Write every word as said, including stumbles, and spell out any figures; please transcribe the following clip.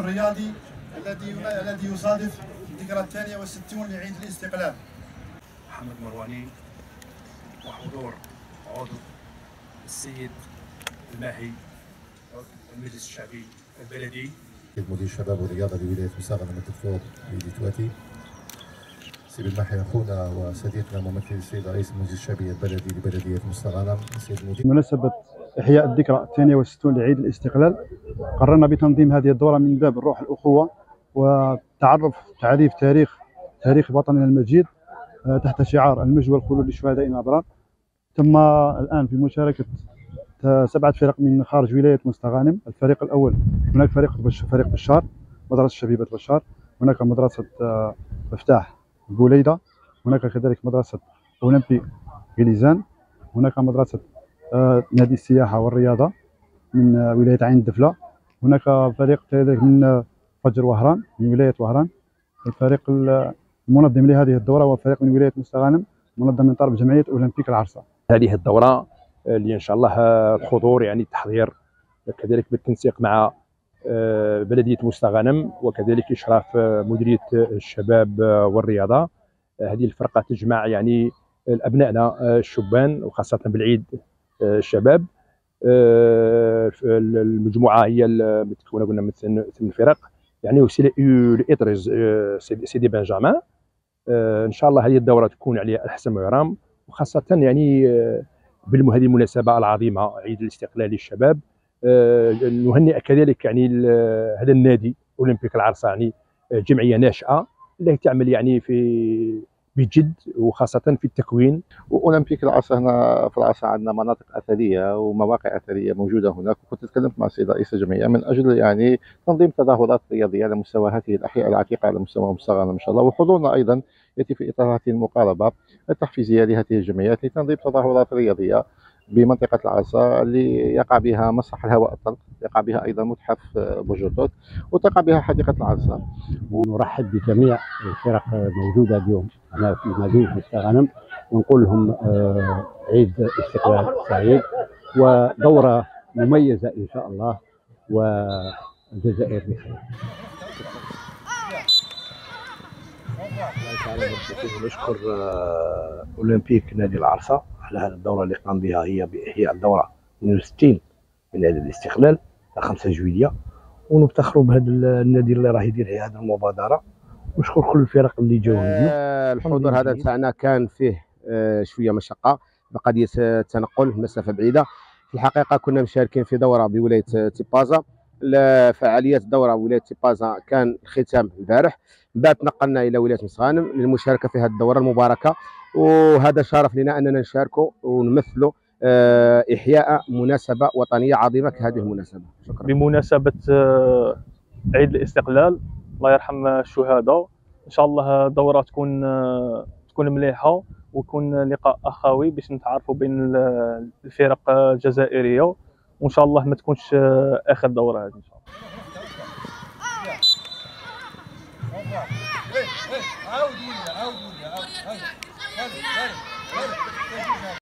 اليوم الرياضي الذي الذي يصادف الذكرى الثانية والستون لعيد الاستقلال. محمد مرواني وحضور عضو السيد الماهي المجلس الشعبي البلدي مدير شباب والرياضة لولاية مستغانم الدكتور ميدي تواتي. سيد الماحي اخونا وصديقنا ممثل السيد رئيس المجلس الشعبي البلدي لبلدية مستغانم السيد المدير. بمناسبة إحياء الذكرى الثانية والستون لعيد الاستقلال، قررنا بتنظيم هذه الدورة من باب الروح الأخوة وتعرف تعريف تاريخ تاريخ وطننا المجيد تحت شعار المجوى الخلود لشهداء الأبرار. تم الآن بمشاركة سبعة فرق من خارج ولاية مستغانم. الفريق الأول هناك فريق فريق بشار، مدرسة شبيبة بشار، هناك مدرسة مفتاح بوليدة، هناك كذلك مدرسة أولمبي غليزان، هناك مدرسة نادي السياحة والرياضة من ولاية عين الدفلة، هناك فريق كذلك من فجر وهران من ولاية وهران. الفريق المنظم لهذه الدورة هو فريق من ولاية مستغانم منظم من طرف جمعية أولمبيك العرصة. هذه الدورة اللي ان شاء الله الحضور يعني التحضير كذلك بالتنسيق مع بلدية مستغانم وكذلك إشراف مديرية الشباب والرياضة. هذه الفرقة تجمع يعني أبنائنا الشبان وخاصة بالعيد الشباب. المجموعة هي متكونة قلنا من ثمان فرق يعني وسيلة لإطرز سيدي بنجامين. إن شاء الله هذه الدورة تكون عليها الحسن وعرام، وخاصة يعني بهذه المناسبة العظيمة عيد الاستقلال للشباب. نهنئ كذلك يعني هذا النادي أولمبيك العرصة يعني جمعية ناشئة التي تعمل يعني في بجد وخاصة في التكوين. وأولمبيك العرصة هنا في العرصة عندنا مناطق أثرية ومواقع أثرية موجودة هناك، وكنت تكلمت مع السيد رئيس الجمعية من أجل يعني تنظيم تظاهرات رياضية على مستوى هذه الأحياء العتيقة على مستوى مستغانم إن شاء الله. وحضورنا أيضا يأتي في إطار هذه المقاربة التحفيزية لهذه الجمعيات لتنظيم تظاهرات رياضية بمنطقة العرصة اللي يقع بها مسرح الهواء الطلق، يقع بها أيضا متحف بوجوتوت، وتقع بها حديقة العرصة. ونرحب بجميع الفرق الموجودة اليوم أنا في مدينة مستغانم ونقول لهم عيد استقلال سعيد ودورة مميزة إن شاء الله والجزائر بخير. نشكر أولمبيك نادي العرصة على هذه الدورة اللي قام بها هي بإحياء الدورة اثنين وستين من عيد الاستقلال خمسة جويلية، ونفتخروا بهذا النادي اللي راه يدير هذه المبادرة. ونشكر كل الفرق اللي جاوا اليوم. الحضور هذا تاعنا كان فيه شوية مشقة بقضية التنقل مسافة بعيدة. في الحقيقة كنا مشاركين في دورة بولاية تيبازا. فعاليات الدورة ولاية تيبازا كان الختام البارح، من بعد تنقلنا إلى ولاية مستغانم للمشاركة في هذه الدورة المباركة، وهذا شرف لنا أننا نشاركوا ونمثلوا إحياء مناسبة وطنية عظيمة كهذه المناسبة. شكرا. بمناسبة عيد الاستقلال الله يرحم الشهداء، إن شاء الله دورة تكون تكون مليحة ويكون لقاء أخوي باش نتعرفوا بين الفرق الجزائرية، وإن شاء الله ما تكونش آخر دورة هذه إن شاء الله.